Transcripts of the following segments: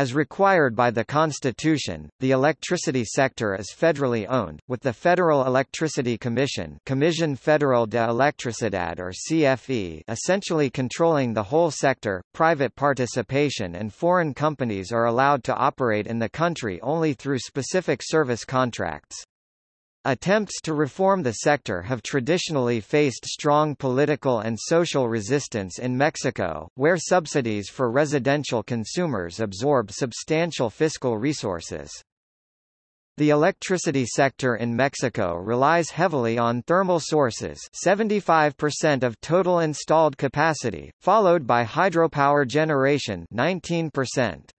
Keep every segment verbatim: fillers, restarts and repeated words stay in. As required by the Constitution, the electricity sector is federally owned, with the Federal Electricity Commission Comisión Federal de Electricidad or C F E essentially controlling the whole sector. Private participation and foreign companies are allowed to operate in the country only through specific service contracts. Attempts to reform the sector have traditionally faced strong political and social resistance in Mexico, where subsidies for residential consumers absorb substantial fiscal resources. The electricity sector in Mexico relies heavily on thermal sources, seventy-five percent of total installed capacity, followed by hydropower generation, nineteen percent.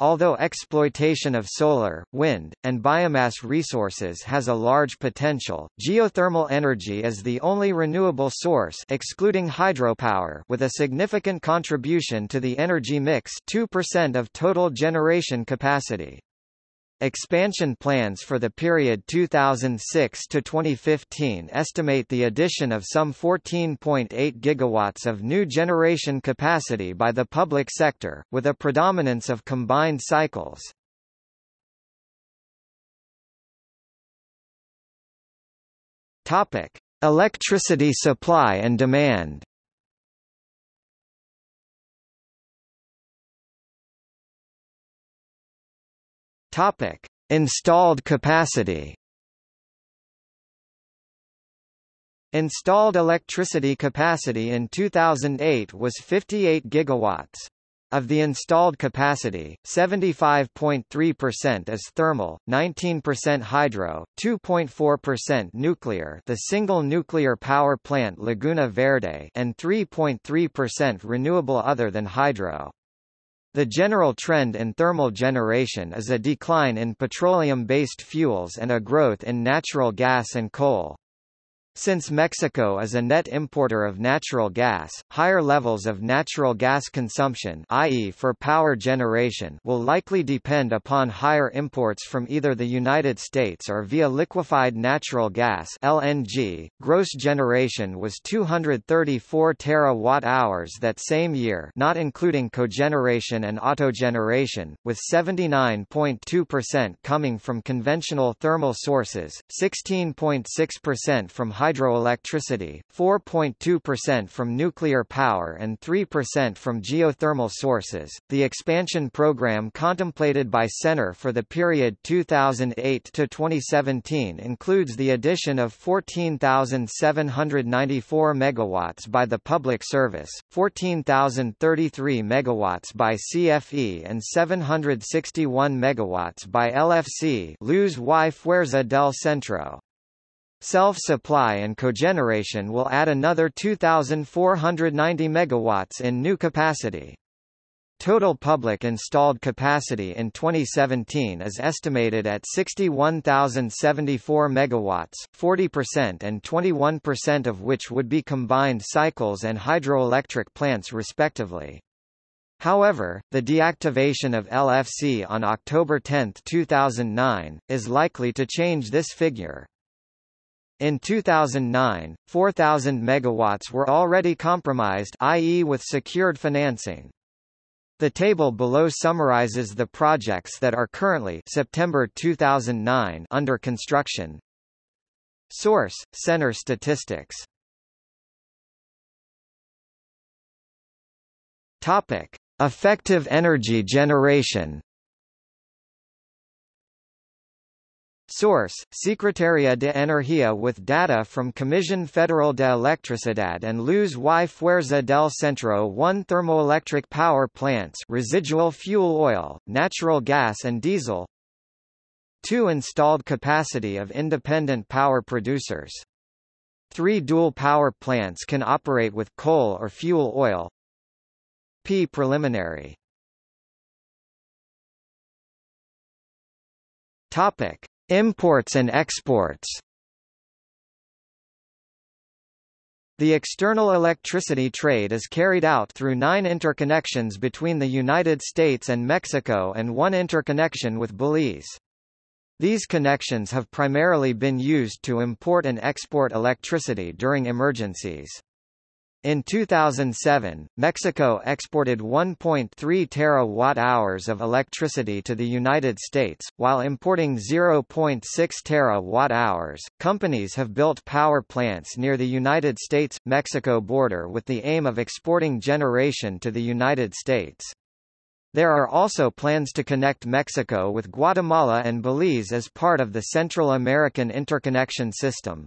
Although exploitation of solar, wind, and biomass resources has a large potential, geothermal energy is the only renewable source excluding hydropower with a significant contribution to the energy mix, two percent of total generation capacity. Expansion plans for the period two thousand six to twenty fifteen estimate the addition of some fourteen point eight gigawatts of new generation capacity by the public sector, with a predominance of combined cycles. Topic: Electricity supply and demand. Topic: Installed capacity. Installed electricity capacity in two thousand eight was fifty-eight gigawatts. Of the installed capacity, seventy-five point three percent is thermal, nineteen percent hydro, two point four percent nuclear, the single nuclear power plant Laguna Verde, and three point three percent renewable other than hydro. The general trend in thermal generation is a decline in petroleum-based fuels and a growth in natural gas and coal. Since Mexico is a net importer of natural gas, higher levels of natural gas consumption, that is for power generation, will likely depend upon higher imports from either the United States or via liquefied natural gas (L N G). Gross generation was two hundred thirty-four terawatt hours that same year, not including cogeneration and autogeneration, with seventy-nine point two percent coming from conventional thermal sources, sixteen point six percent from hydroelectricity, four point two percent from nuclear power, and three percent from geothermal sources. The expansion program contemplated by SENER for the period two thousand eight to twenty seventeen includes the addition of fourteen thousand seven hundred ninety-four megawatts by the public service, fourteen thousand thirty-three megawatts by C F E, and seven hundred sixty-one megawatts by L F C, Luz y Fuerza del Centro. Self-supply and cogeneration will add another two thousand four hundred ninety megawatts in new capacity. Total public installed capacity in twenty seventeen is estimated at sixty-one thousand seventy-four megawatts, forty percent and twenty-one percent of which would be combined cycles and hydroelectric plants respectively. However, the deactivation of L F C on October tenth two thousand nine, is likely to change this figure. In two thousand nine, four thousand megawatts were already compromised, that is with secured financing. The table below summarizes the projects that are currently September two thousand nine under construction. Source: SENER Statistics. Topic: Effective energy generation. Source: Secretaria de Energía with data from Comisión Federal de Electricidad and Luz y Fuerza del Centro. One thermoelectric power plants, residual fuel oil, natural gas and diesel. Two installed capacity of independent power producers. Three dual power plants can operate with coal or fuel oil. P preliminary. Topic: Imports and exports. The external electricity trade is carried out through nine interconnections between the United States and Mexico and one interconnection with Belize. These connections have primarily been used to import and export electricity during emergencies. In two thousand seven, Mexico exported one point three terawatt hours of electricity to the United States, while importing zero point six terawatt hours. Companies have built power plants near the United States-Mexico border with the aim of exporting generation to the United States. There are also plans to connect Mexico with Guatemala and Belize as part of the Central American Interconnection System.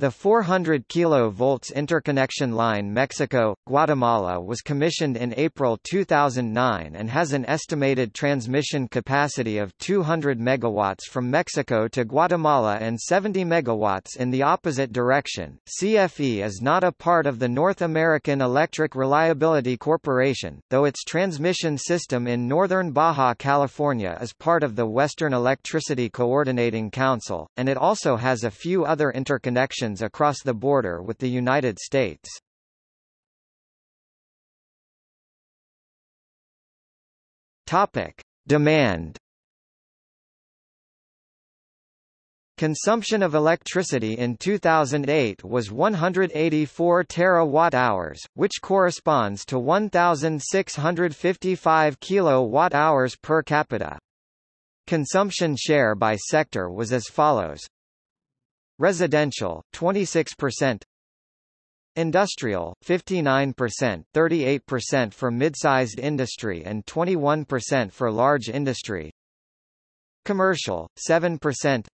The four hundred kilovolts interconnection line Mexico-Guatemala was commissioned in April two thousand nine and has an estimated transmission capacity of two hundred megawatts from Mexico to Guatemala and seventy megawatts in the opposite direction. C F E is not a part of the North American Electric Reliability Corporation, though its transmission system in northern Baja California is part of the Western Electricity Coordinating Council, and it also has a few other interconnections across the border with the United States. Topic: Demand. Consumption of electricity in two thousand eight was one hundred eighty-four terawatt hours, which corresponds to one thousand six hundred fifty-five kilowatt hours per capita. Consumption share by sector was as follows: residential, twenty-six percent, industrial, fifty-nine percent, thirty-eight percent for mid-sized industry and twenty-one percent for large industry, commercial, seven percent,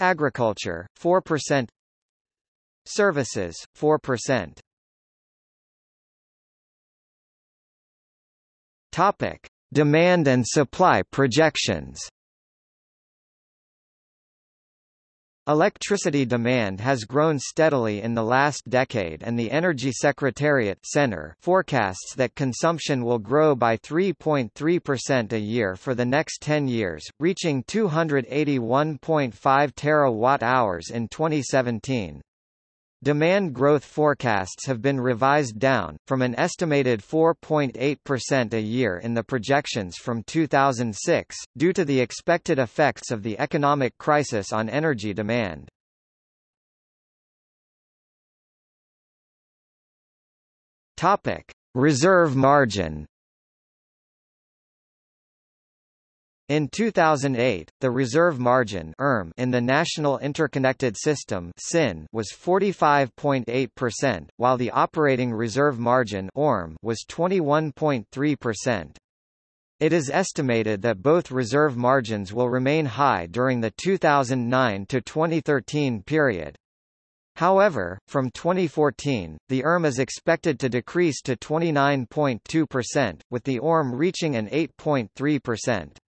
agriculture, four percent, services, four percent. Topic: Demand and supply projections. Electricity demand has grown steadily in the last decade, and the Energy Secretariat (S E N E R) forecasts that consumption will grow by three point three percent a year for the next ten years, reaching two hundred eighty-one point five terawatt hours in twenty seventeen. Demand growth forecasts have been revised down, from an estimated four point eight percent a year in the projections from two thousand six, due to the expected effects of the economic crisis on energy demand. Topic: Reserve margin. In two thousand eight, the reserve margin (E R M) in the National Interconnected System (S I N) was forty-five point eight percent, while the operating reserve margin (O R M) was twenty-one point three percent. It is estimated that both reserve margins will remain high during the two thousand nine to twenty thirteen period. However, from twenty fourteen, the E R M is expected to decrease to twenty-nine point two percent, with the O R M reaching an eight point three percent.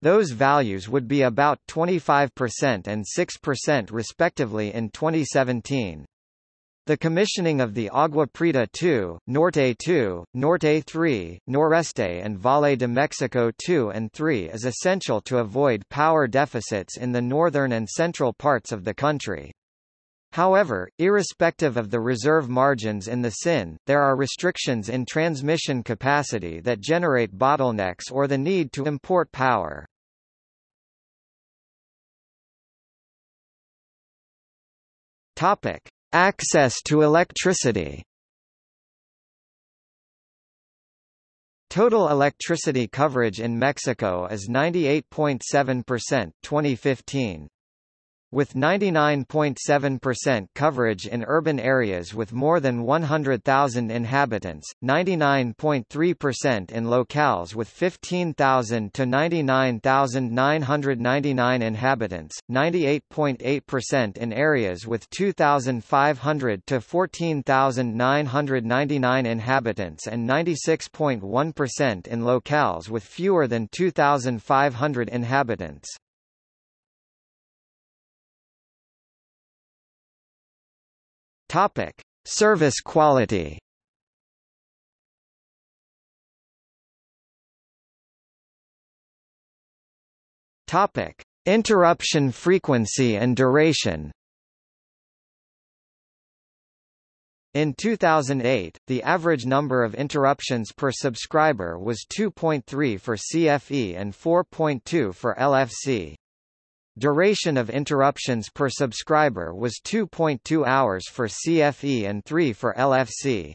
Those values would be about twenty-five percent and six percent respectively in twenty seventeen. The commissioning of the Agua Prieta two, Norte two, Norte three, Noreste and Valle de Mexico two and three is essential to avoid power deficits in the northern and central parts of the country. However, irrespective of the reserve margins in the S I N, there are restrictions in transmission capacity that generate bottlenecks or the need to import power. Topic: Access to electricity. Total electricity coverage in Mexico is ninety-eight point seven percent twenty fifteen. With ninety-nine point seven percent coverage in urban areas with more than one hundred thousand inhabitants, ninety-nine point three percent in locales with fifteen thousand to ninety-nine thousand nine hundred ninety-nine inhabitants, ninety-eight point eight percent in areas with two thousand five hundred to fourteen thousand nine hundred ninety-nine inhabitants and ninety-six point one percent in locales with fewer than two thousand five hundred inhabitants. Topic: Service quality. Topic: Interruption frequency and duration. In two thousand eight, the average number of interruptions per subscriber was two point three for C F E and four point two for L F C. Duration of interruptions per subscriber was two point two hours for C F E and three for L F C.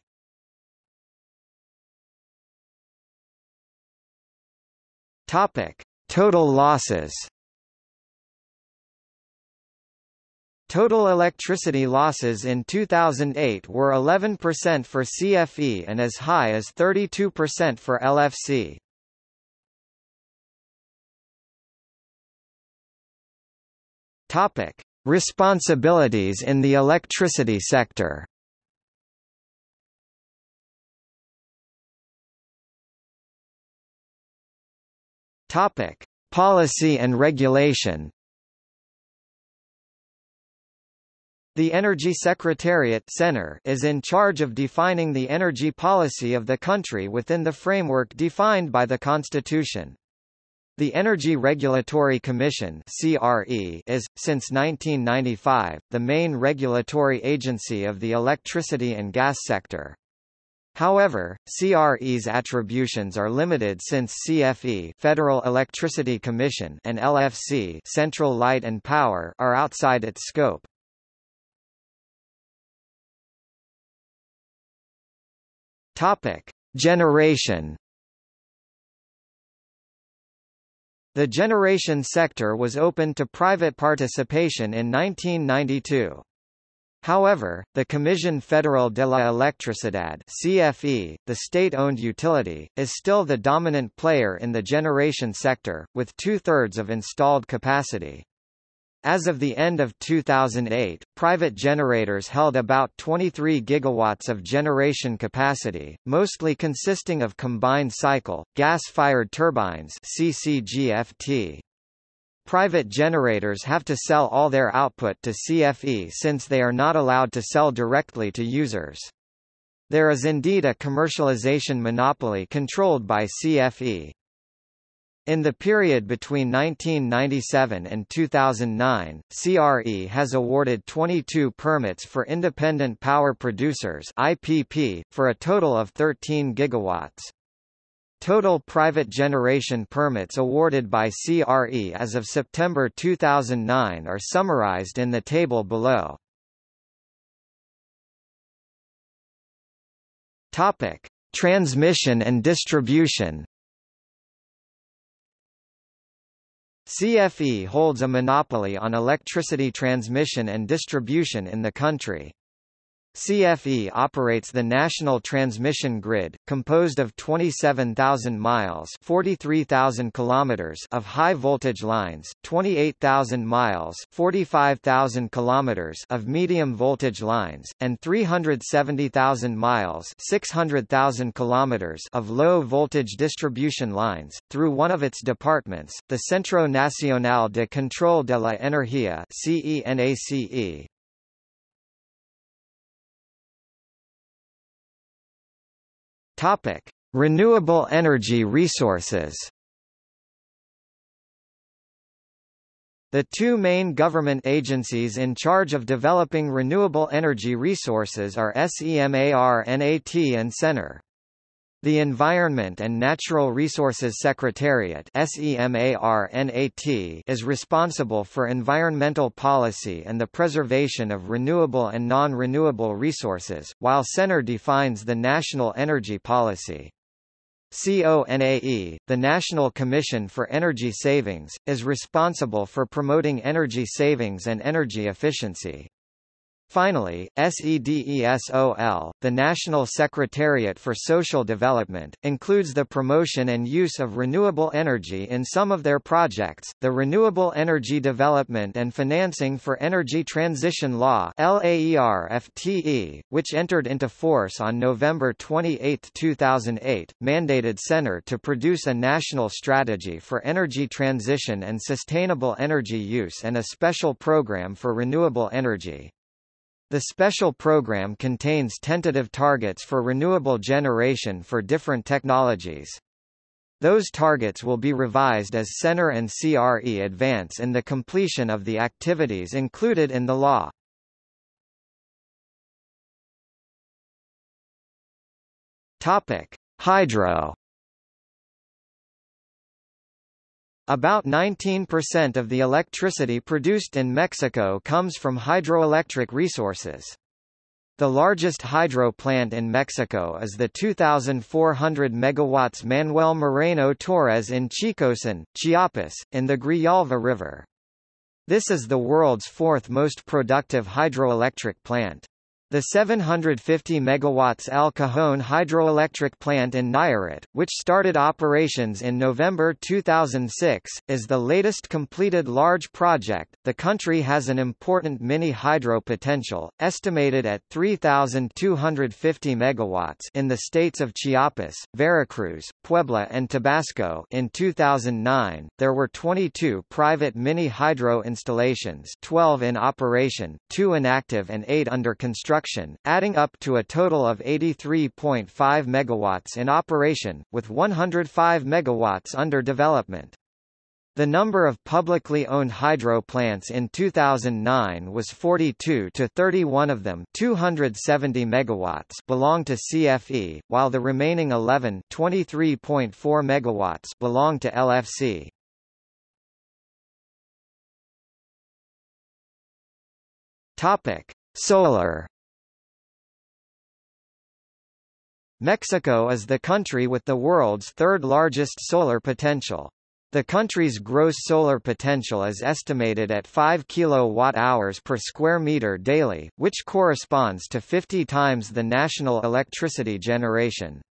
Topic: Total losses. Total electricity losses in two thousand eight were eleven percent for C F E and as high as thirty-two percent for L F C. Topic: Responsibilities in the electricity sector. Topic: Policy and regulation. The Energy Secretariat (S E N E R) is in charge of defining the energy policy of the country within the framework defined by the Constitution. The Energy Regulatory Commission (C R E) is, since nineteen ninety-five, the main regulatory agency of the electricity and gas sector. However, C R E's attributions are limited since C F E Federal Electricity Commission and L F C Central Light and Power are outside its scope. Topic: Generation. The generation sector was open to private participation in nineteen ninety-two. However, the Comisión Federal de la Electricidad (C F E), the state-owned utility, is still the dominant player in the generation sector, with two-thirds of installed capacity. As of the end of two thousand eight, private generators held about twenty-three gigawatts of generation capacity, mostly consisting of combined-cycle, gas-fired turbines (C C G F T). Private generators have to sell all their output to C F E since they are not allowed to sell directly to users. There is indeed a commercialization monopoly controlled by C F E. In the period between nineteen ninety-seven and two thousand nine, C R E has awarded twenty-two permits for independent power producers I P P, for a total of thirteen gigawatts. Total private generation permits awarded by C R E as of September two thousand nine are summarized in the table below. Topic: Transmission and distribution. C F E holds a monopoly on electricity transmission and distribution in the country. C F E operates the national transmission grid, composed of twenty-seven thousand miles (forty-three thousand kilometers) of high-voltage lines, twenty-eight thousand miles (forty-five thousand kilometers) of medium-voltage lines, and three hundred seventy thousand miles (six hundred thousand kilometers) of low-voltage distribution lines, through one of its departments, the Centro Nacional de Control de la Energía (C E N A C E). Topic: Renewable energy resources. The two main government agencies in charge of developing renewable energy resources are SEMARNAT and S E N E R. The Environment and Natural Resources Secretariat (SEMARNAT) is responsible for environmental policy and the preservation of renewable and non-renewable resources, while S E N E R defines the national energy policy. CONAE, the National Commission for Energy Savings, is responsible for promoting energy savings and energy efficiency. Finally, SEDESOL, the National Secretariat for Social Development, includes the promotion and use of renewable energy in some of their projects. The Renewable Energy Development and Financing for Energy Transition Law (LAERFTE), which entered into force on November twenty-eighth two thousand eight, mandated S E N E R to produce a national strategy for energy transition and sustainable energy use and a special program for renewable energy. The special program contains tentative targets for renewable generation for different technologies. Those targets will be revised as S E N E R and C R E advance in the completion of the activities included in the law. Topic: Hydro. About nineteen percent of the electricity produced in Mexico comes from hydroelectric resources. The largest hydro plant in Mexico is the two thousand four hundred megawatts Manuel Moreno Torres in Chicoasén, Chiapas, in the Grijalva River. This is the world's fourth most productive hydroelectric plant. The seven hundred fifty megawatts El Cajon hydroelectric plant in Nayarit, which started operations in November two thousand six, is the latest completed large project. The country has an important mini hydro potential, estimated at three thousand two hundred fifty megawatts in the states of Chiapas, Veracruz, Puebla, and Tabasco. In two thousand nine, there were twenty-two private mini hydro installations, twelve in operation, two inactive, and eight under construction, adding up to a total of eighty-three point five megawatts in operation, with one hundred five megawatts under development. The number of publicly owned hydro plants in two thousand nine was forty-two to thirty-one of them, two hundred seventy megawatts, belong to C F E, while the remaining eleven, twenty-three point four megawatts, belong to L F C. Topic: Solar. Mexico is the country with the world's third-largest solar potential. The country's gross solar potential is estimated at five kilowatt hours per square meter daily, which corresponds to fifty times the national electricity generation.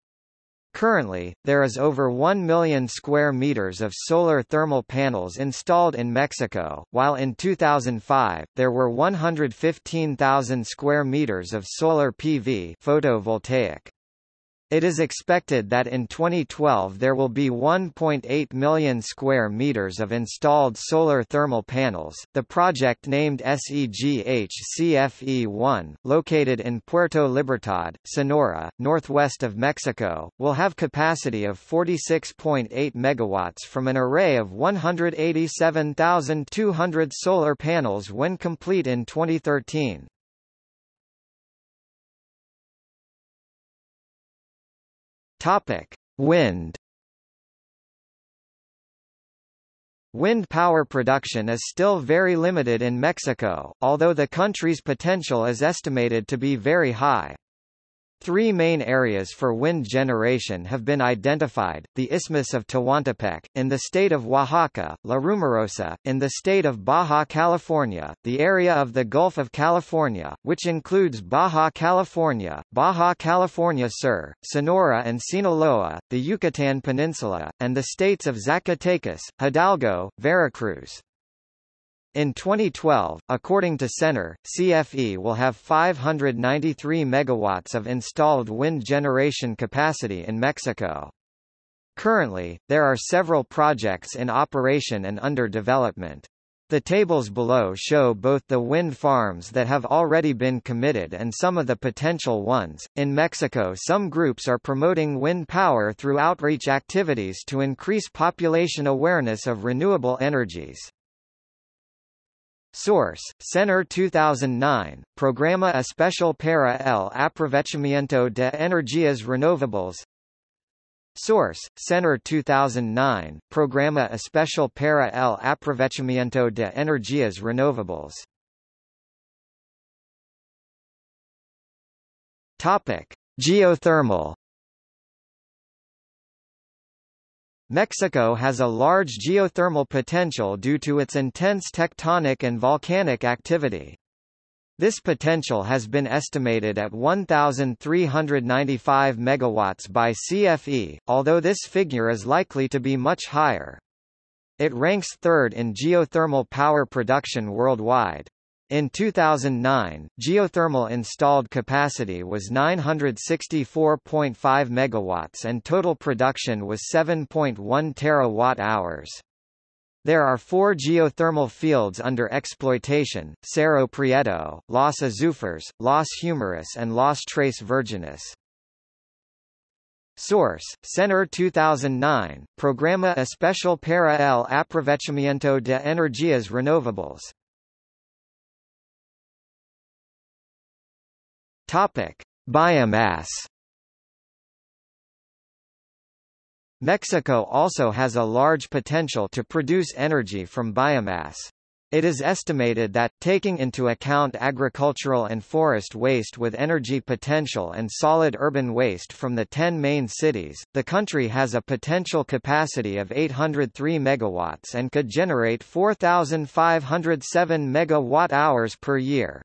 Currently, there is over one million square meters of solar thermal panels installed in Mexico, while in two thousand five, there were one hundred fifteen thousand square meters of solar P V photovoltaic. It is expected that in twenty twelve there will be one point eight million square meters of installed solar thermal panels. The project named S E G H C F E one, located in Puerto Libertad, Sonora, northwest of Mexico, will have capacity of forty-six point eight megawatts from an array of one hundred eighty-seven thousand two hundred solar panels when complete in twenty thirteen. Topic: Wind. Wind power production is still very limited in Mexico, although the country's potential is estimated to be very high. Three main areas for wind generation have been identified: the Isthmus of Tehuantepec, in the state of Oaxaca, La Rumorosa, in the state of Baja California, the area of the Gulf of California, which includes Baja California, Baja California Sur, Sonora and Sinaloa, the Yucatan Peninsula, and the states of Zacatecas, Hidalgo, Veracruz. In twenty twelve, according to SENER, C F E will have five hundred ninety-three megawatts of installed wind generation capacity in Mexico. Currently, there are several projects in operation and under development. The tables below show both the wind farms that have already been committed and some of the potential ones. In Mexico, some groups are promoting wind power through outreach activities to increase population awareness of renewable energies. Source: SENER two thousand nine, Programa Especial para el Aprovechamiento de Energías Renovables. Source: SENER two thousand nine, Programa Especial para el Aprovechamiento de Energías Renovables. Topic: Geothermal. Mexico has a large geothermal potential due to its intense tectonic and volcanic activity. This potential has been estimated at one thousand three hundred ninety-five megawatts by C F E, although this figure is likely to be much higher. It ranks third in geothermal power production worldwide. In two thousand nine, geothermal installed capacity was nine hundred sixty-four point five megawatts and total production was seven point one terawatt hours. There are four geothermal fields under exploitation: Cerro Prieto, Los Azufres, Los Humaras, and Los Tres Virgenes. Source: SENER two thousand nine, Programa Especial para el Aprovechamiento de Energías Renovables. Topic: Biomass. Mexico also has a large potential to produce energy from biomass. It is estimated that, taking into account agricultural and forest waste with energy potential and solid urban waste from the ten main cities, the country has a potential capacity of eight hundred three megawatts and could generate four thousand five hundred seven megawatt hours per year.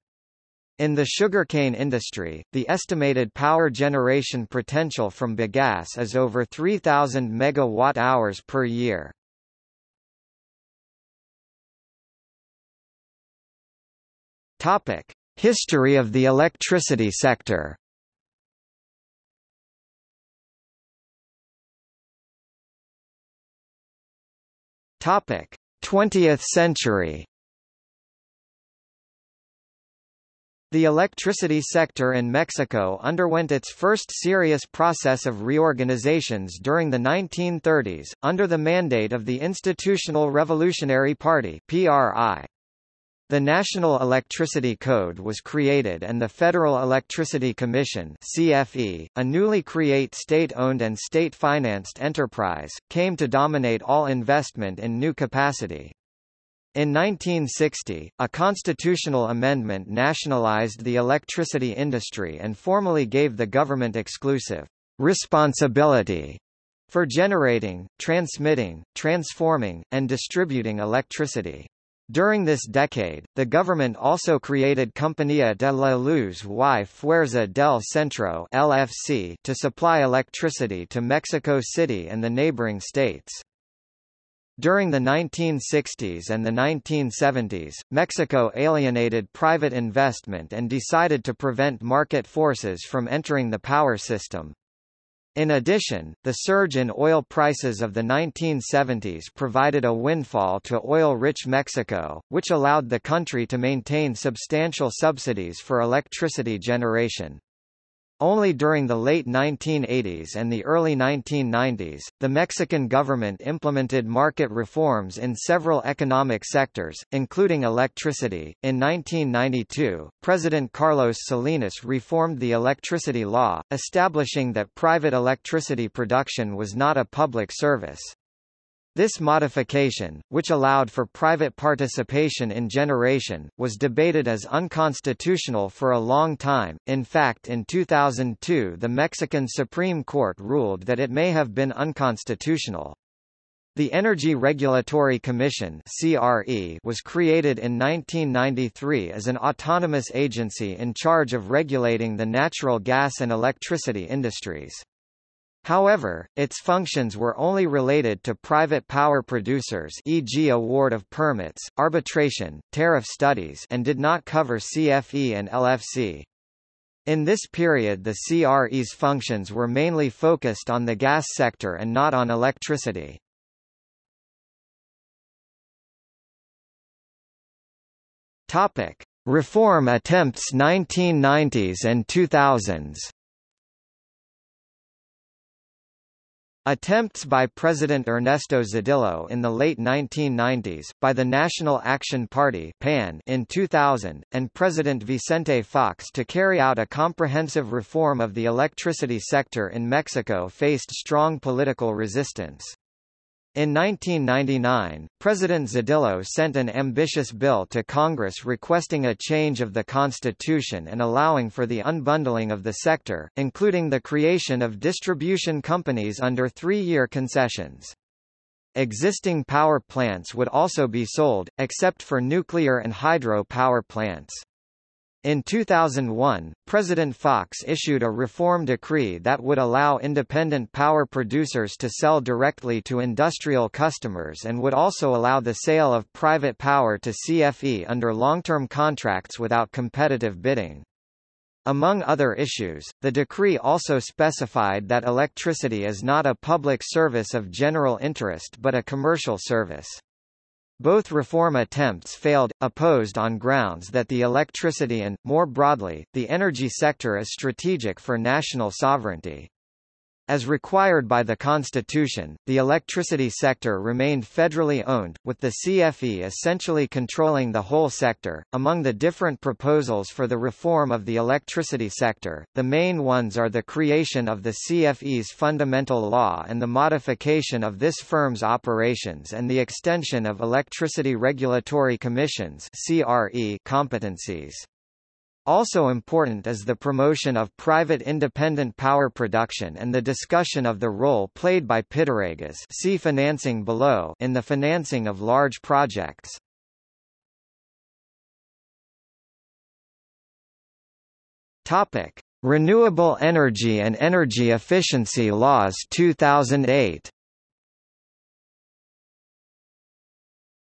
In the sugarcane industry, the estimated power generation potential from bagasse is over three thousand megawatt hours per year. Topic: History of the electricity sector. Topic: twentieth century. The electricity sector in Mexico underwent its first serious process of reorganizations during the nineteen thirties, under the mandate of the Institutional Revolutionary Party (P R I). The National Electricity Code was created and the Federal Electricity Commission (C F E), a newly create state-owned and state-financed enterprise, came to dominate all investment in new capacity. In nineteen sixty, a constitutional amendment nationalized the electricity industry and formally gave the government exclusive responsibility for generating, transmitting, transforming, and distributing electricity. During this decade, the government also created Compañía de la Luz y Fuerza del Centro (L F C) to supply electricity to Mexico City and the neighboring states. During the nineteen sixties and the nineteen seventies, Mexico alienated private investment and decided to prevent market forces from entering the power system. In addition, the surge in oil prices of the nineteen seventies provided a windfall to oil-rich Mexico, which allowed the country to maintain substantial subsidies for electricity generation. Only during the late nineteen eighties and the early nineteen nineties, the Mexican government implemented market reforms in several economic sectors, including electricity. In nineteen ninety-two, President Carlos Salinas reformed the electricity law, establishing that private electricity production was not a public service. This modification, which allowed for private participation in generation, was debated as unconstitutional for a long time. In fact, in two thousand two, the Mexican Supreme Court ruled that it may have been unconstitutional. The Energy Regulatory Commission (C R E) was created in nineteen ninety-three as an autonomous agency in charge of regulating the natural gas and electricity industries. However, its functions were only related to private power producers, for example award of permits, arbitration, tariff studies, and did not cover C F E and L F C. In this period, the C R E's functions were mainly focused on the gas sector and not on electricity. Topic: Reform attempts nineteen nineties and two thousands. Attempts by President Ernesto Zedillo in the late nineteen nineties, by the National Action Party (P A N) in two thousand, and President Vicente Fox to carry out a comprehensive reform of the electricity sector in Mexico faced strong political resistance. In nineteen ninety-nine, President Zedillo sent an ambitious bill to Congress requesting a change of the Constitution and allowing for the unbundling of the sector, including the creation of distribution companies under three-year concessions. Existing power plants would also be sold, except for nuclear and hydro power plants. In two thousand one, President Fox issued a reform decree that would allow independent power producers to sell directly to industrial customers and would also allow the sale of private power to C F E under long-term contracts without competitive bidding. Among other issues, the decree also specified that electricity is not a public service of general interest but a commercial service. Both reform attempts failed, opposed on grounds that the electricity and, more broadly, the energy sector is strategic for national sovereignty. As required by the Constitution, the electricity sector remained federally owned, with the C F E essentially controlling the whole sector. Among the different proposals for the reform of the electricity sector, the main ones are the creation of the C F E's fundamental law and the modification of this firm's operations and the extension of Electricity Regulatory Commission's (C R E) competencies. Also important is the promotion of private independent power production and the discussion of the role played by Pitágoras see financing below in the financing of large projects. Topic: Renewable Energy and Energy Efficiency Laws two thousand eight.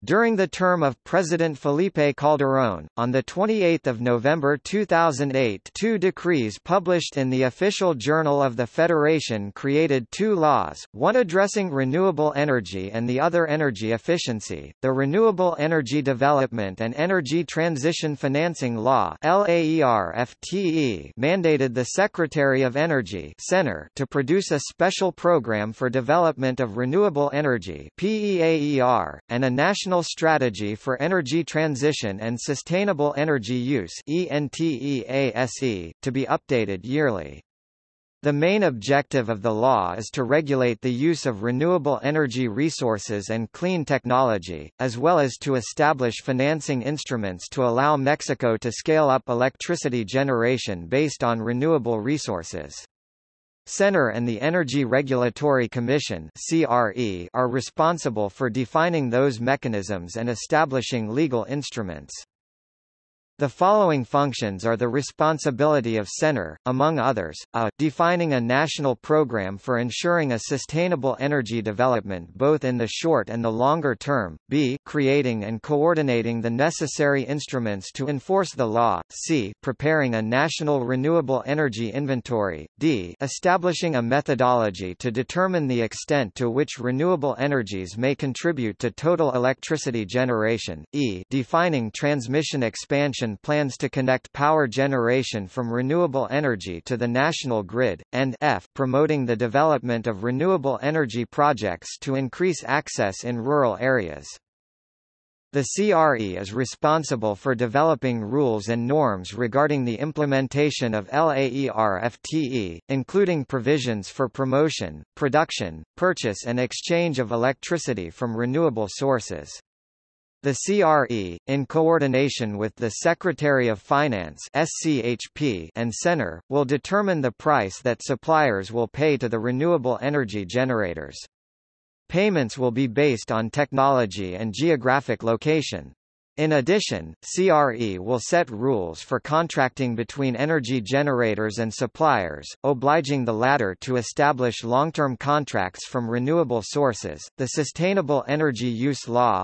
During the term of President Felipe Calderón, on the twenty-eighth of November two thousand eight, two decrees published in the Official Journal of the Federation created two laws, one addressing renewable energy and the other energy efficiency, the Renewable Energy Development and Energy Transition Financing Law (LAERFTE) mandated the Secretary of Energy (S E N E R) to produce a special program for development of renewable energy (P E A E R), and a national National Strategy for Energy Transition and Sustainable Energy Use (E N T E A S E), to be updated yearly. The main objective of the law is to regulate the use of renewable energy resources and clean technology, as well as to establish financing instruments to allow Mexico to scale up electricity generation based on renewable resources. S E N E R and the Energy Regulatory Commission (C R E) are responsible for defining those mechanisms and establishing legal instruments. The following functions are the responsibility of S E N E R, among others, a. Defining a national program for ensuring a sustainable energy development both in the short and the longer term, b. Creating and coordinating the necessary instruments to enforce the law, c. Preparing a national renewable energy inventory, d. Establishing a methodology to determine the extent to which renewable energies may contribute to total electricity generation, e. Defining transmission expansion plans to connect power generation from renewable energy to the national grid, and f. Promoting the development of renewable energy projects to increase access in rural areas. The C R E is responsible for developing rules and norms regarding the implementation of LAERFTE, including provisions for promotion, production, purchase and exchange of electricity from renewable sources. The C R E, in coordination with the Secretary of Finance (S C H P) and S E N E R, will determine the price that suppliers will pay to the renewable energy generators. Payments will be based on technology and geographic location. In addition, C R E will set rules for contracting between energy generators and suppliers, obliging the latter to establish long-term contracts from renewable sources. The Sustainable Energy Use Law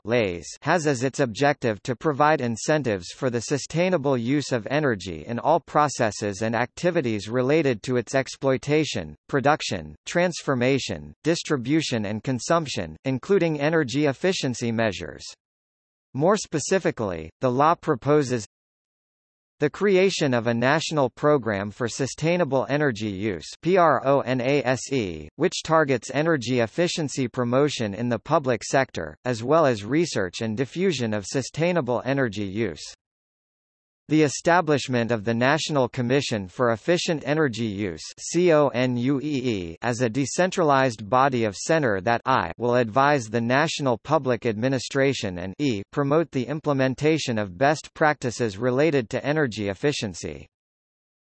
has as its objective to provide incentives for the sustainable use of energy in all processes and activities related to its exploitation, production, transformation, distribution and consumption, including energy efficiency measures. More specifically, the law proposes the creation of a national program for sustainable energy use (PRONASE), which targets energy efficiency promotion in the public sector, as well as research and diffusion of sustainable energy use. The establishment of the National Commission for Efficient Energy Use (CONUEE) as a decentralized body of S E N E R that I will advise the national public administration and e promote the implementation of best practices related to energy efficiency.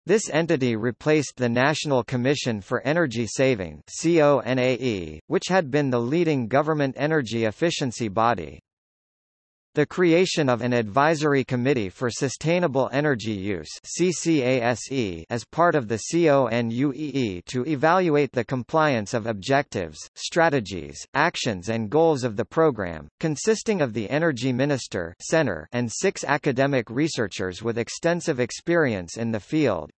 This entity replaced the National Commission for Energy Saving (CONAE), which had been the leading government energy efficiency body. The creation of an Advisory Committee for Sustainable Energy Use (C C A S E) as part of the CONUEE to evaluate the compliance of objectives, strategies, actions and goals of the program, consisting of the Energy Minister (S E N E R) and six academic researchers with extensive experience in the field.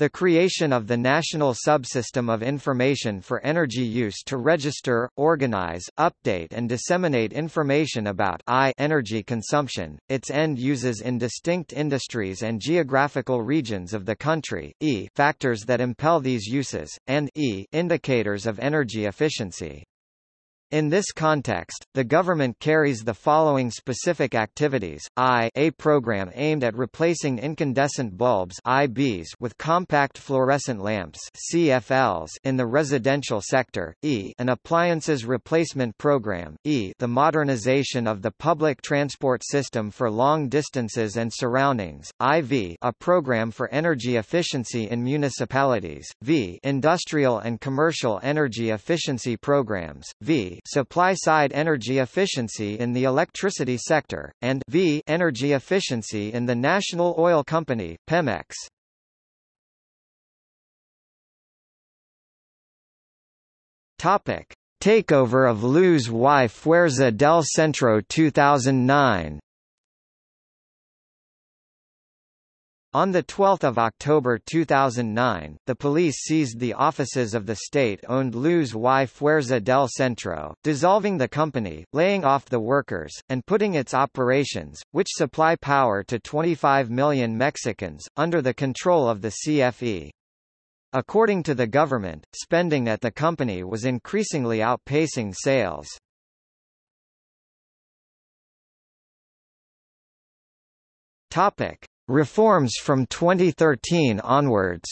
The creation of the National Subsystem of Information for Energy Use to register, organize, update and disseminate information about I energy consumption, its end uses in distinct industries and geographical regions of the country, e factors that impel these uses, and e indicators of energy efficiency. In this context, the government carries the following specific activities. I a program aimed at replacing incandescent bulbs I Bs with compact fluorescent lamps C F Ls in the residential sector, e an appliances replacement program, e the modernization of the public transport system for long distances and surroundings, four a program for energy efficiency in municipalities, five industrial and commercial energy efficiency programs, six supply-side energy efficiency in the electricity sector, and seven energy efficiency in the National Oil Company, Pemex. Topic: Takeover of Luz y Fuerza del Centro two thousand nine. On the twelfth of October two thousand nine, the police seized the offices of the state-owned Luz y Fuerza del Centro, dissolving the company, laying off the workers, and putting its operations, which supply power to twenty-five million Mexicans, under the control of the C F E. According to the government, spending at the company was increasingly outpacing sales. Topic: Reforms from twenty thirteen onwards.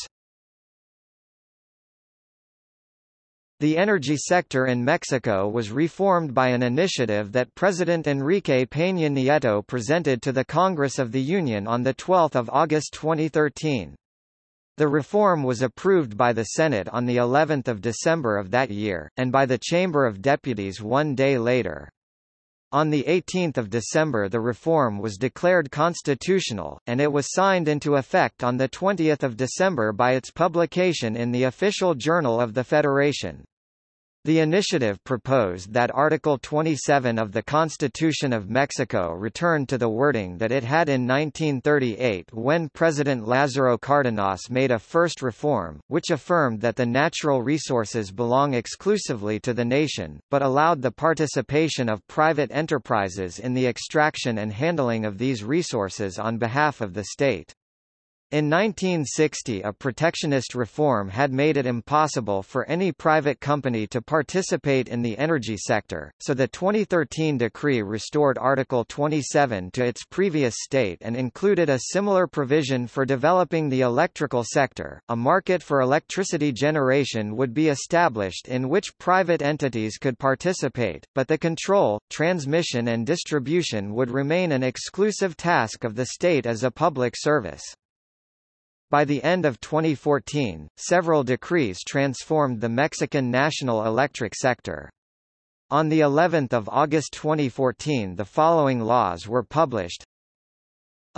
The energy sector in Mexico was reformed by an initiative that President Enrique Peña Nieto presented to the Congress of the Union on the twelfth of August twenty thirteen. The reform was approved by the Senate on the eleventh of December of that year, and by the Chamber of Deputies one day later. On the eighteenth of December the reform was declared constitutional, and it was signed into effect on the twentieth of December by its publication in the Official Journal of the Federation. The initiative proposed that Article twenty-seven of the Constitution of Mexico return to the wording that it had in nineteen thirty-eight when President Lázaro Cárdenas made a first reform, which affirmed that the natural resources belong exclusively to the nation, but allowed the participation of private enterprises in the extraction and handling of these resources on behalf of the state. In nineteen sixty a protectionist reform had made it impossible for any private company to participate in the energy sector, so the twenty thirteen decree restored Article twenty-seven to its previous state and included a similar provision for developing the electrical sector. A market for electricity generation would be established in which private entities could participate, but the control, transmission and distribution would remain an exclusive task of the state as a public service. By the end of twenty fourteen, several decrees transformed the Mexican national electric sector. On the eleventh of August twenty fourteen, the following laws were published.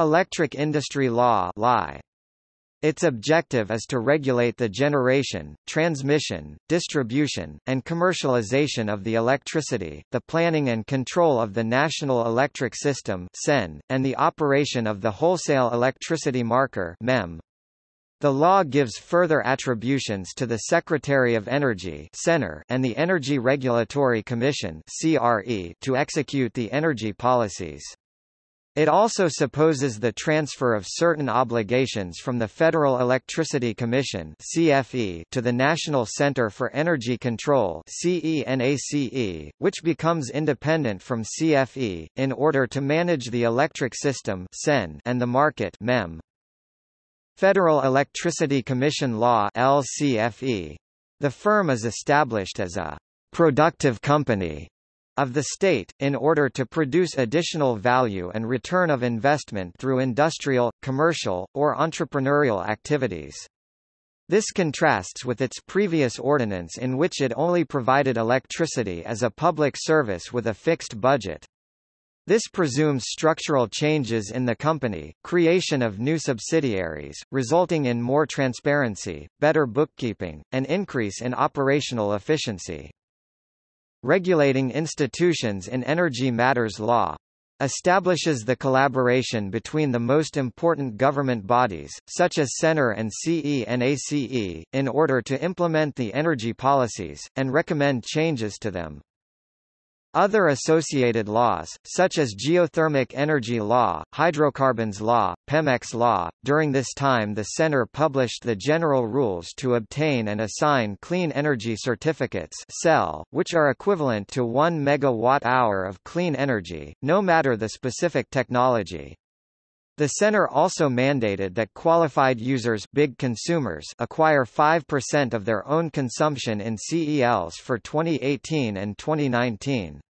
Electric Industry Law (L I). Its objective is to regulate the generation, transmission, distribution, and commercialization of the electricity, the planning and control of the National Electric System (S E N), and the operation of the Wholesale Electricity Marker (M E M). The law gives further attributions to the Secretary of Energy (S E N E R) and the Energy Regulatory Commission (C R E) to execute the energy policies. It also supposes the transfer of certain obligations from the Federal Electricity Commission (C F E) to the National Center for Energy Control (C E N A C E), which becomes independent from C F E, in order to manage the electric system (S E N) and the market (M E M). Federal Electricity Commission Law L C F E. The firm is established as a productive company of the state, in order to produce additional value and return of investment through industrial, commercial, or entrepreneurial activities. This contrasts with its previous ordinance in which it only provided electricity as a public service with a fixed budget. This presumes structural changes in the company, creation of new subsidiaries, resulting in more transparency, better bookkeeping, and increase in operational efficiency. Regulating Institutions in Energy Matters Law. establishes the collaboration between the most important government bodies, such as SENER and C E and A C E, in order to implement the energy policies, and recommend changes to them. Other associated laws, such as geothermic energy law, hydrocarbons law, Pemex law. During this time, the Center published the general rules to obtain and assign clean energy certificates (C E L), which are equivalent to one megawatt hour of clean energy, no matter the specific technology. The Center also mandated that qualified users, big consumers, acquire five percent of their own consumption in C E Ls for twenty eighteen and twenty nineteen.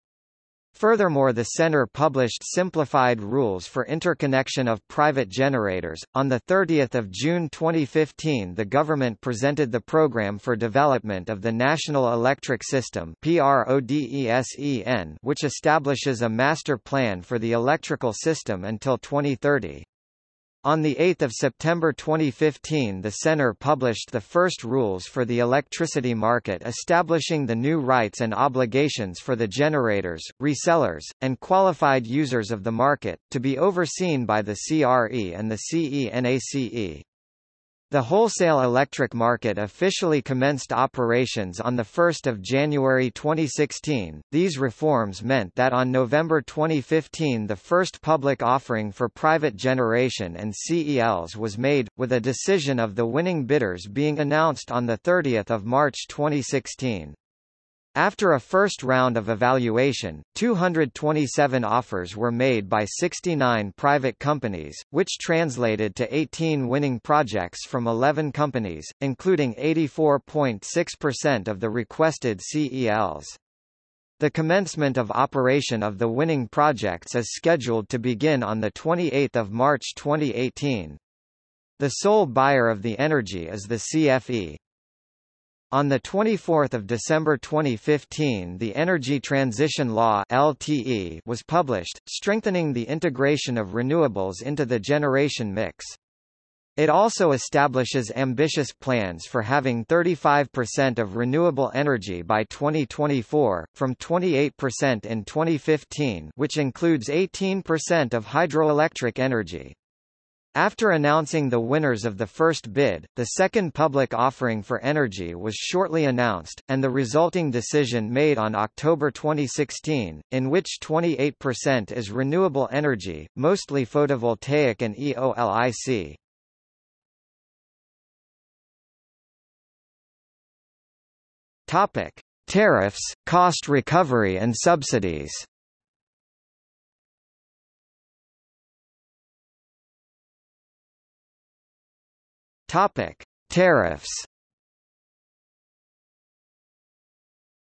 Furthermore, the Center published simplified rules for interconnection of private generators. On the thirtieth of June twenty fifteen, the government presented the Program for Development of the National Electric System (PRODESEN), which establishes a master plan for the electrical system until twenty thirty. On the eighth of September twenty fifteen, the Center published the first rules for the electricity market, establishing the new rights and obligations for the generators, resellers, and qualified users of the market, to be overseen by the C R E and the C E N A C E. The wholesale electric market officially commenced operations on the first of January twenty sixteen. These reforms meant that on November twenty fifteen, the first public offering for private generation and C E Ls was made, with a decision of the winning bidders being announced on the thirtieth of March twenty sixteen. After a first round of evaluation, two hundred twenty-seven offers were made by sixty-nine private companies, which translated to eighteen winning projects from eleven companies, including eighty-four point six percent of the requested C E Ls. The commencement of operation of the winning projects is scheduled to begin on twenty-eighth of March twenty eighteen. The sole buyer of the energy is the C F E. On twenty-fourth of December twenty fifteen, the Energy Transition Law (L T E) was published, strengthening the integration of renewables into the generation mix. It also establishes ambitious plans for having thirty-five percent of renewable energy by twenty twenty-four, from twenty-eight percent in twenty fifteen, which includes eighteen percent of hydroelectric energy. After announcing the winners of the first bid, the second public offering for energy was shortly announced, and the resulting decision made on October twenty sixteen, in which twenty-eight percent is renewable energy, mostly photovoltaic and E O L I C. Topic: Tariffs, cost recovery and subsidies. Topic: Tariffs.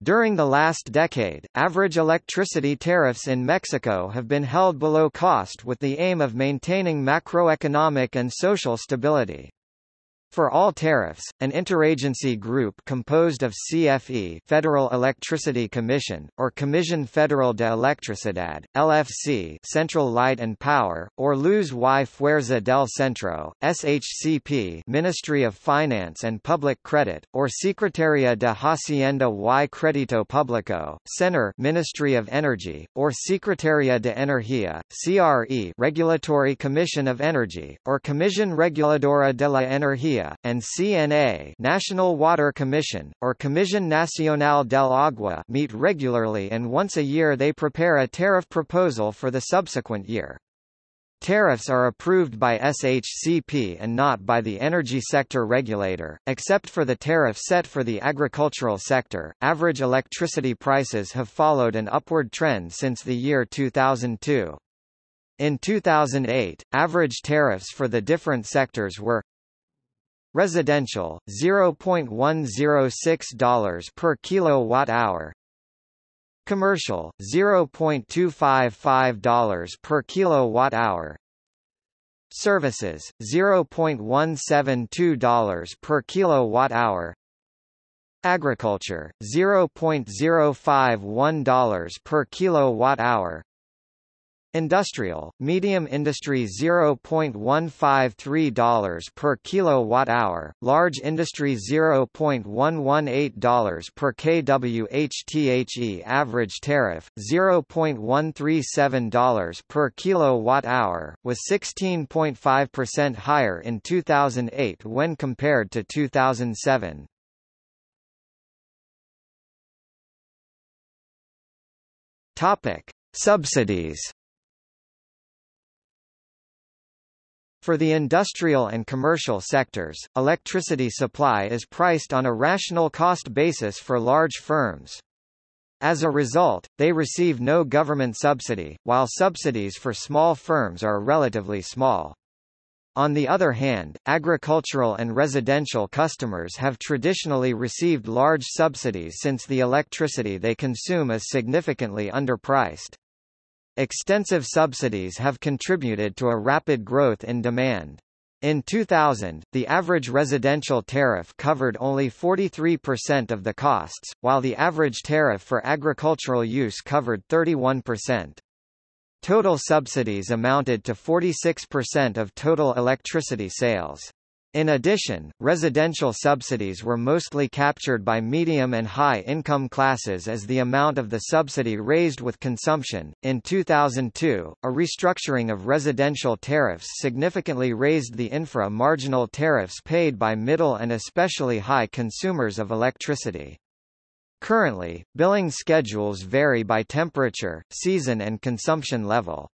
During the last decade, average electricity tariffs in Mexico have been held below cost with the aim of maintaining macroeconomic and social stability. For all tariffs, an interagency group composed of C F E, Federal Electricity Commission, or Comisión Federal de Electricidad, L F C, Central Light and Power, or Luz y Fuerza del Centro, S H C P, Ministry of Finance and Public Credit, or Secretaria de Hacienda y Crédito Público, SENER, Ministry of Energy, or Secretaria de Energía, C R E, Regulatory Commission of Energy, or Comisión Reguladora de la Energía, and C N A, National Water Commission, or Comisión Nacional del Agua, meet regularly, and once a year they prepare a tariff proposal for the subsequent year. Tariffs are approved by S H C P and not by the energy sector regulator, except for the tariff set for the agricultural sector. Average electricity prices have followed an upward trend since the year two thousand two. In two thousand eight, average tariffs for the different sectors were: residential, zero point one zero six dollars per kilowatt-hour; commercial, zero point two five five dollars per kilowatt-hour; services, zero point one seven two dollars per kilowatt-hour; agriculture, zero point zero five one dollars per kilowatt-hour; Industrial, medium industry zero point one five three dollars per kilowatt hour, large industry zero point one one eight dollars per kWhthe average tariff, zero point one three seven dollars per kilowatt hour, was sixteen point five percent higher in two thousand eight when compared to two thousand seven. Topic: Subsidies. For the industrial and commercial sectors, electricity supply is priced on a rational cost basis for large firms. As a result, they receive no government subsidy, while subsidies for small firms are relatively small. On the other hand, agricultural and residential customers have traditionally received large subsidies since the electricity they consume is significantly underpriced. Extensive subsidies have contributed to a rapid growth in demand. In two thousand, the average residential tariff covered only forty-three percent of the costs, while the average tariff for agricultural use covered thirty-one percent. Total subsidies amounted to forty-six percent of total electricity sales. In addition, residential subsidies were mostly captured by medium and high income classes as the amount of the subsidy raised with consumption. In two thousand two, a restructuring of residential tariffs significantly raised the infra-marginal tariffs paid by middle and especially high consumers of electricity. Currently, billing schedules vary by temperature, season, and consumption level.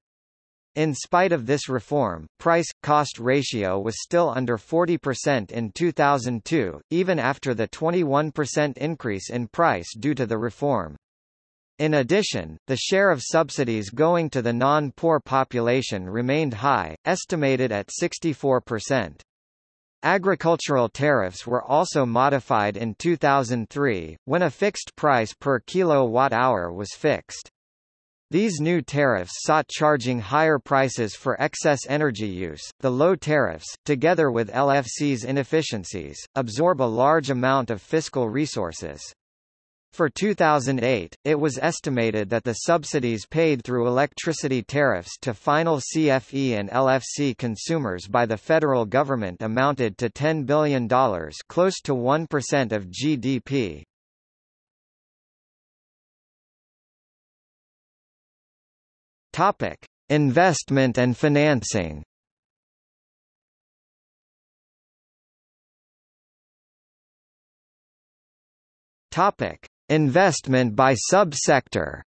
In spite of this reform, price-cost ratio was still under forty percent in two thousand two, even after the twenty-one percent increase in price due to the reform. In addition, the share of subsidies going to the non-poor population remained high, estimated at sixty-four percent. Agricultural tariffs were also modified in two thousand three, when a fixed price per kilowatt-hour was fixed. These new tariffs sought charging higher prices for excess energy use. The low tariffs, together with L F C's inefficiencies, absorb a large amount of fiscal resources. For two thousand eight, it was estimated that the subsidies paid through electricity tariffs to final C F E and L F C consumers by the federal government amounted to ten billion dollars, close to one percent of G D P. Topic: Investment and financing. Topic: Investment by sub-sector.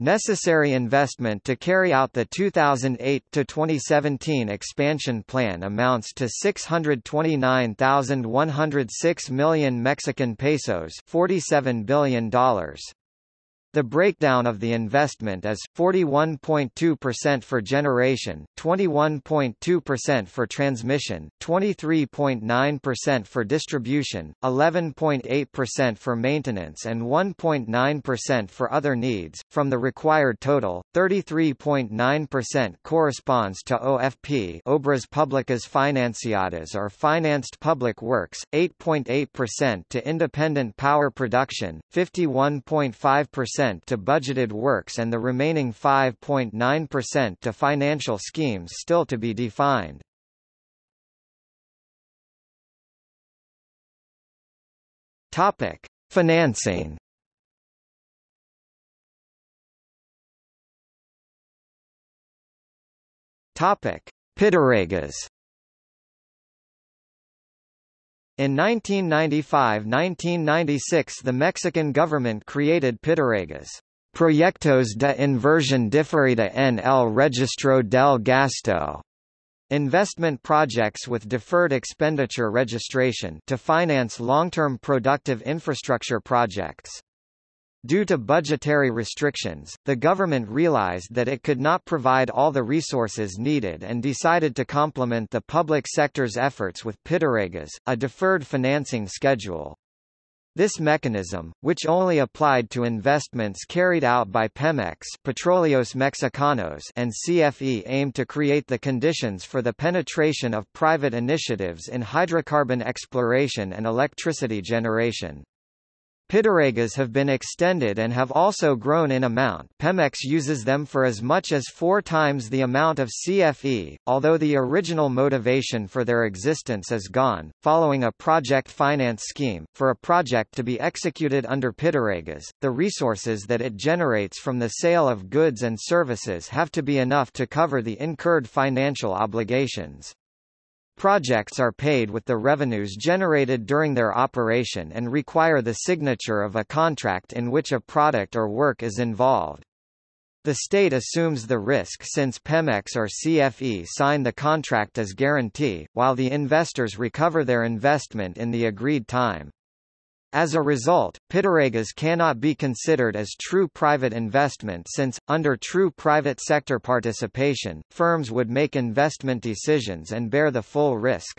Necessary investment to carry out the two thousand eight to twenty seventeen expansion plan amounts to six hundred twenty-nine thousand one hundred six million Mexican pesos, forty-seven billion dollars. The breakdown of the investment is forty-one point two percent for generation, twenty-one point two percent for transmission, twenty-three point nine percent for distribution, eleven point eight percent for maintenance, and one point nine percent for other needs. From the required total, thirty-three point nine percent corresponds to O F P, Obras Públicas Financiadas, or financed public works, eight point eight percent to independent power production, fifty-one point five percent to budgeted works, and the remaining five point nine percent to financial schemes still to be defined. Topic: Financing. Topic: Pitarregas. In nineteen ninety-five to nineteen ninety-six the Mexican government created Pitarregas, Proyectos de Inversión Diferida en el Registro del Gasto, investment projects with deferred expenditure registration, to finance long-term productive infrastructure projects. Due to budgetary restrictions, the government realized that it could not provide all the resources needed and decided to complement the public sector's efforts with Pitarregas, a deferred financing schedule. This mechanism, which only applied to investments carried out by Pemex, Petróleos Mexicanos, and C F E, aimed to create the conditions for the penetration of private initiatives in hydrocarbon exploration and electricity generation. Pitarregas have been extended and have also grown in amount. Pemex uses them for as much as four times the amount of C F E, although the original motivation for their existence is gone, following a project finance scheme. For a project to be executed under Pitarregas, the resources that it generates from the sale of goods and services have to be enough to cover the incurred financial obligations. Projects are paid with the revenues generated during their operation and require the signature of a contract in which a product or work is involved. The state assumes the risk since Pemex or C F E sign the contract as guarantee, while the investors recover their investment in the agreed time. As a result, Pitarregas cannot be considered as true private investment since, under true private sector participation, firms would make investment decisions and bear the full risk.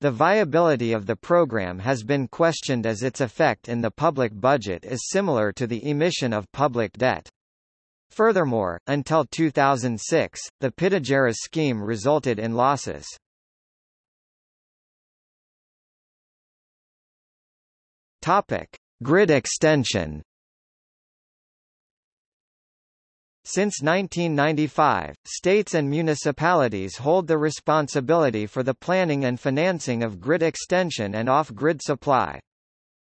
The viability of the program has been questioned as its effect in the public budget is similar to the emission of public debt. Furthermore, until two thousand six, the Pitarregas scheme resulted in losses. Topic: Grid extension. Since nineteen ninety-five, states and municipalities hold the responsibility for the planning and financing of grid extension and off-grid supply.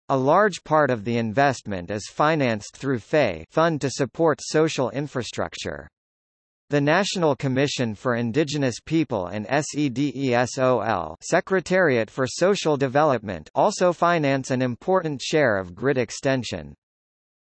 A large part of the investment is financed through F E I, Fund to Support Social Infrastructure. The National Commission for Indigenous People and SEDESOL Secretariat for Social Development also finance an important share of grid extension.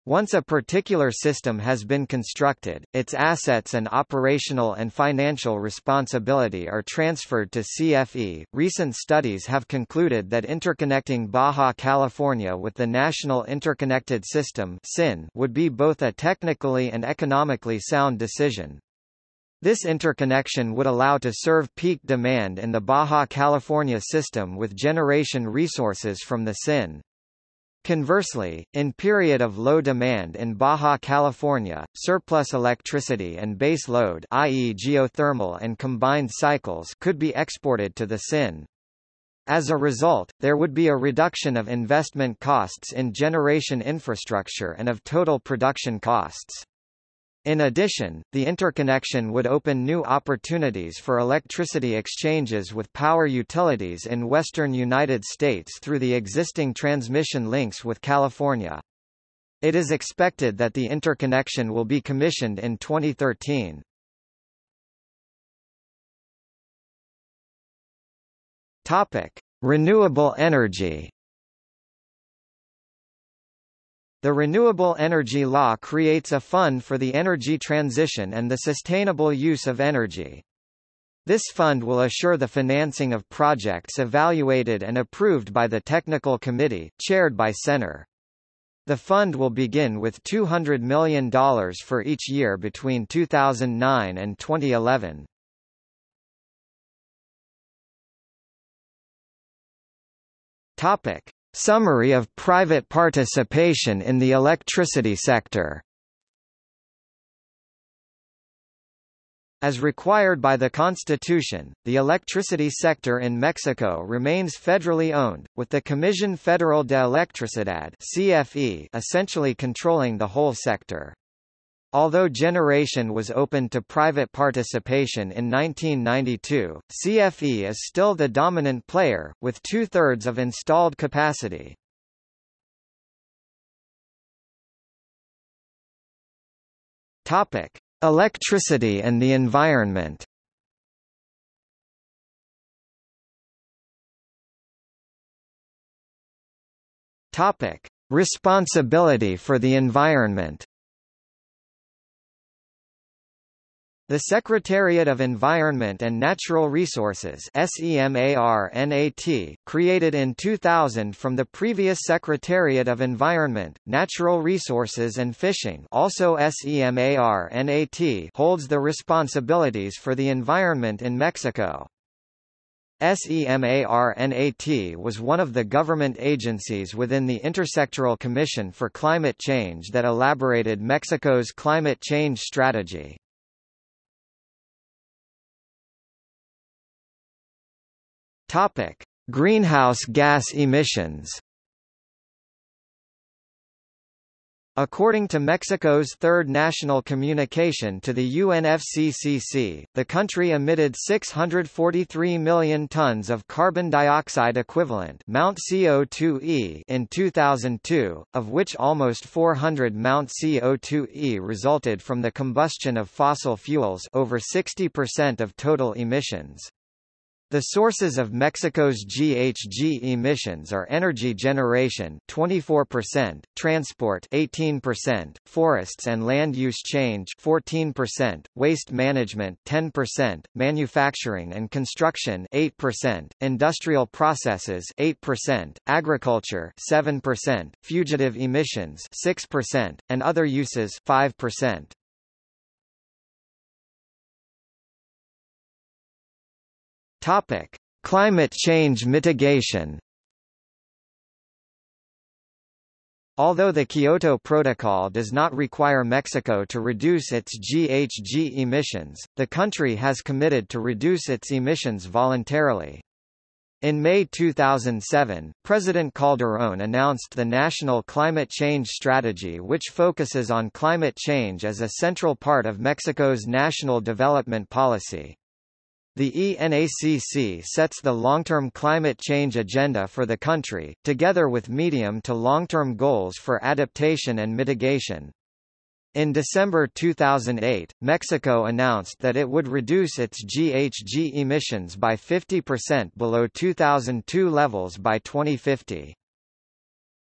Once a particular system has been constructed, its assets and operational and financial responsibility are transferred to C F E. Recent studies have concluded that interconnecting Baja California with the National Interconnected System (S I N) would be both a technically and economically sound decision. This interconnection would allow to serve peak demand in the Baja California system with generation resources from the S I N. Conversely, in period of low demand in Baja California, surplus electricity and base load, that is geothermal and combined cycles, could be exported to the S I N. As a result, there would be a reduction of investment costs in generation infrastructure and of total production costs. In addition, the interconnection would open new opportunities for electricity exchanges with power utilities in western United States through the existing transmission links with California. It is expected that the interconnection will be commissioned in twenty thirteen. Topic: Renewable energy. The Renewable Energy Law creates a fund for the energy transition and the sustainable use of energy. This fund will assure the financing of projects evaluated and approved by the Technical Committee, chaired by SENER. The fund will begin with two hundred million dollars for each year between two thousand nine and twenty eleven. Topic: Summary of private participation in the electricity sector. As required by the Constitution, the electricity sector in Mexico remains federally owned, with the Comisión Federal de Electricidad (C F E) essentially controlling the whole sector. Although generation was opened to private participation in nineteen ninety-two, C F E is still the dominant player, with two-thirds of installed capacity. Topic: Electricity and the environment. Topic: Responsibility for the environment. The Secretariat of Environment and Natural Resources (SEMARNAT), created in two thousand from the previous Secretariat of Environment, Natural Resources and Fishing (also SEMARNAT), holds the responsibilities for the environment in Mexico. SEMARNAT was one of the government agencies within the Intersectoral Commission for Climate Change that elaborated Mexico's climate change strategy. Topic: Greenhouse gas emissions. According to Mexico's Third National Communication to the U N F C C C, the country emitted six hundred forty-three million tons of carbon dioxide equivalent Mount C O two E in two thousand two, of which almost four hundred Mount C O two E resulted from the combustion of fossil fuels, over sixty percent of total emissions. The sources of Mexico's G H G emissions are energy generation twenty-four percent, transport eighteen percent, forests and land use change fourteen percent, waste management ten percent, manufacturing and construction eight percent, industrial processes eight percent, agriculture seven percent, fugitive emissions six percent, and other uses five percent. Topic: Climate change mitigation. Although the Kyoto Protocol does not require Mexico to reduce its G H G emissions, the country has committed to reduce its emissions voluntarily. In May two thousand seven, President Calderón announced the National Climate Change Strategy, which focuses on climate change as a central part of Mexico's national development policy. The E N A C C sets the long-term climate change agenda for the country, together with medium to long-term goals for adaptation and mitigation. In December two thousand eight, Mexico announced that it would reduce its G H G emissions by fifty percent below two thousand two levels by twenty fifty.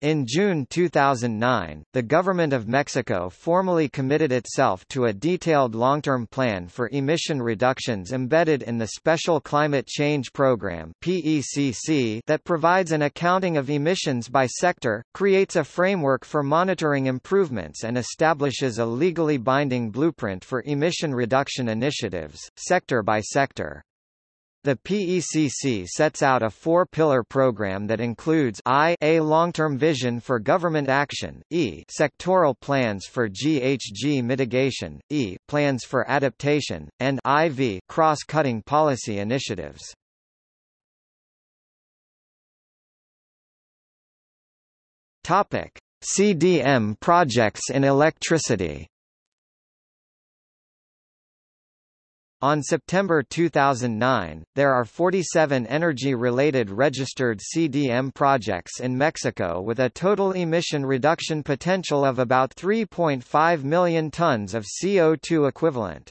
In June two thousand nine, the government of Mexico formally committed itself to a detailed long-term plan for emission reductions embedded in the Special Climate Change Program (P E C C) that provides an accounting of emissions by sector, creates a framework for monitoring improvements, and establishes a legally binding blueprint for emission reduction initiatives, sector by sector. The P E C C sets out a four-pillar program that includes I a long-term vision for government action, E sectoral plans for G H G mitigation, E plans for adaptation, and four cross-cutting policy initiatives. Topic: C D M projects in electricity. On September two thousand nine, there are forty-seven energy-related registered C D M projects in Mexico with a total emission reduction potential of about three point five million tons of C O two equivalent.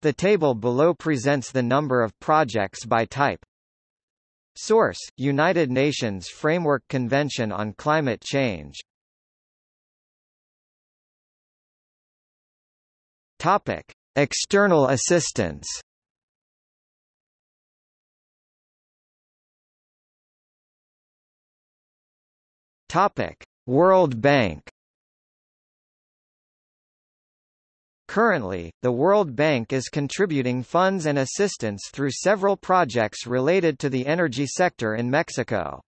The table below presents the number of projects by type. Source: United Nations Framework Convention on Climate Change. Topic: External assistance. Topic: World Bank. Currently, the World Bank is contributing funds and assistance through several projects related to the energy sector in Mexico.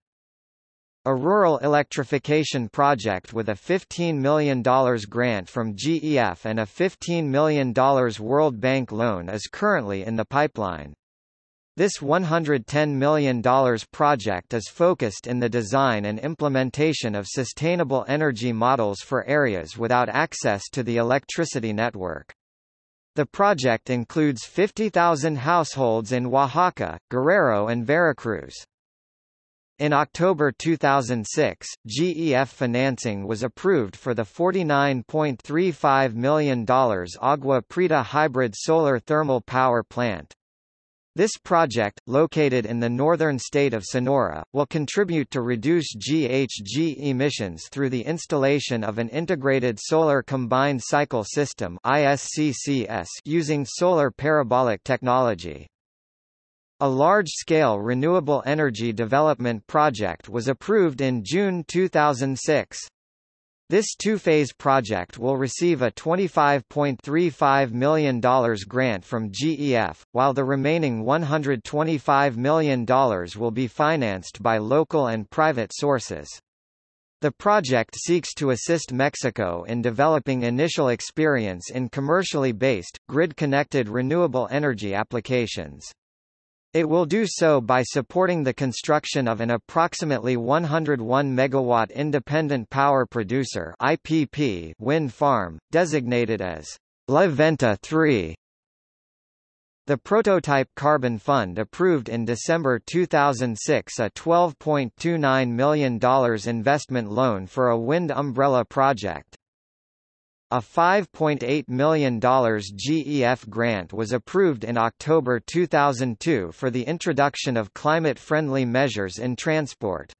A rural electrification project with a fifteen million dollar grant from G E F and a fifteen million dollar World Bank loan is currently in the pipeline. This one hundred ten million dollar project is focused in the design and implementation of sustainable energy models for areas without access to the electricity network. The project includes fifty thousand households in Oaxaca, Guerrero and Veracruz. In October two thousand six, G E F financing was approved for the forty-nine point three five million dollar Agua Prieta hybrid solar thermal power plant. This project, located in the northern state of Sonora, will contribute to reduce G H G emissions through the installation of an integrated solar combined cycle system (I S C C S) using solar parabolic technology. A large-scale renewable energy development project was approved in June two thousand six. This two-phase project will receive a twenty-five point three five million dollar grant from G E F, while the remaining one hundred twenty-five million dollars will be financed by local and private sources. The project seeks to assist Mexico in developing initial experience in commercially based, grid-connected renewable energy applications. It will do so by supporting the construction of an approximately one hundred one megawatt independent power producer I P P wind farm, designated as La Venta tres. The Prototype Carbon Fund approved in December two thousand six a twelve point two nine million dollars investment loan for a wind umbrella project. A five point eight million dollars G E F grant was approved in October two thousand two for the introduction of climate-friendly measures in transport.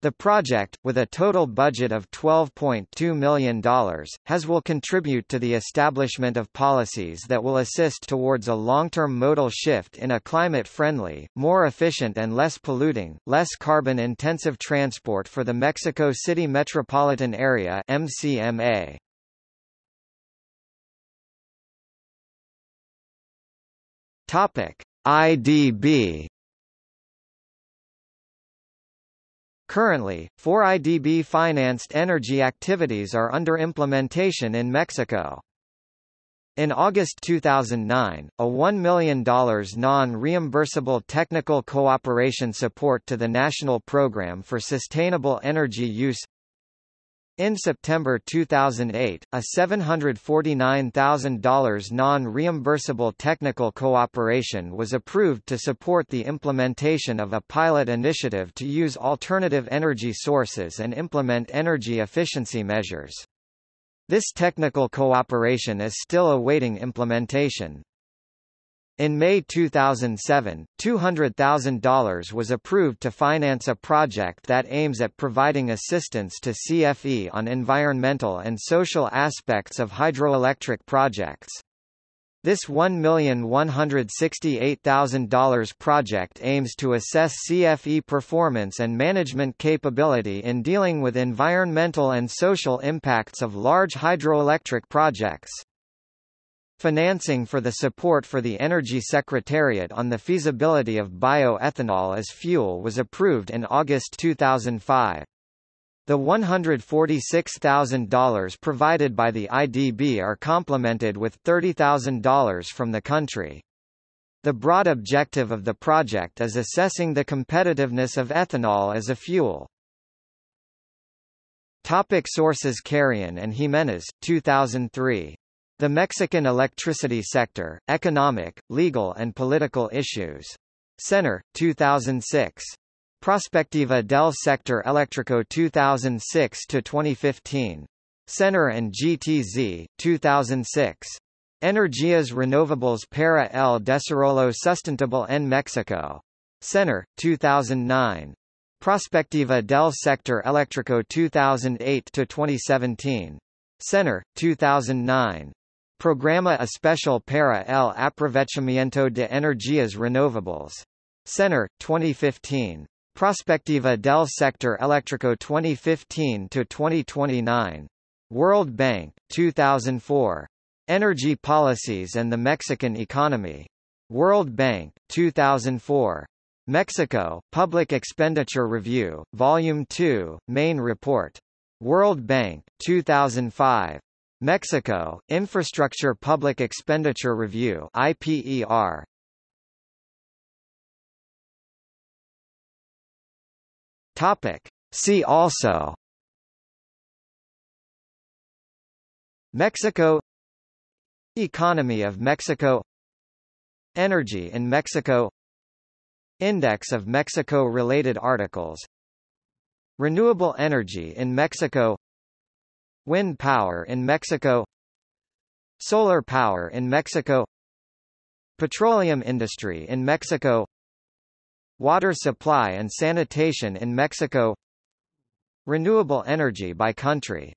The project, with a total budget of twelve point two million dollars, has will contribute to the establishment of policies that will assist towards a long-term modal shift in a climate-friendly, more efficient and less polluting, less carbon-intensive transport for the Mexico City Metropolitan Area M C M A. I D B. Currently, four I D B-financed energy activities are under implementation in Mexico. In August two thousand nine, a one million dollars non-reimbursable technical cooperation support to the National Program for Sustainable Energy Use. In September two thousand eight, a seven hundred forty-nine thousand dollars non-reimbursable technical cooperation was approved to support the implementation of a pilot initiative to use alternative energy sources and implement energy efficiency measures. This technical cooperation is still awaiting implementation. In May two thousand seven, two hundred thousand dollars was approved to finance a project that aims at providing assistance to C F E on environmental and social aspects of hydroelectric projects. This one million one hundred sixty-eight thousand dollars project aims to assess C F E performance and management capability in dealing with environmental and social impacts of large hydroelectric projects. Financing for the support for the Energy Secretariat on the feasibility of bioethanol as fuel was approved in August two thousand five. The one hundred forty-six thousand dollars provided by the I D B are complemented with thirty thousand dollars from the country. The broad objective of the project is assessing the competitiveness of ethanol as a fuel. Topic sources: Carrión and Jiménez, two thousand three. The Mexican Electricity Sector, Economic, Legal and Political Issues. Center, two thousand six. Prospectiva del Sector Eléctrico two thousand six to twenty fifteen. Center and G T Z, two thousand six. Energías Renovables para el Desarrollo Sustentable en México. Center, two thousand nine. Prospectiva del Sector Eléctrico two thousand eight to twenty seventeen. Center, two thousand nine. Programa Especial para el Aprovechamiento de Energías Renovables. Center, twenty fifteen. Prospectiva del Sector Eléctrico twenty fifteen to twenty twenty-nine. World Bank, two thousand four. Energy Policies and the Mexican Economy. World Bank, two thousand four. Mexico, Public Expenditure Review, Volume two, Main Report. World Bank, two thousand five. Mexico, Infrastructure Public Expenditure Review I P E R. Topic. See also: Mexico, Economy of Mexico, Energy in Mexico, Index of Mexico-related articles, Renewable energy in Mexico, wind power in Mexico, solar power in Mexico, petroleum industry in Mexico, water supply and sanitation in Mexico, renewable energy by country.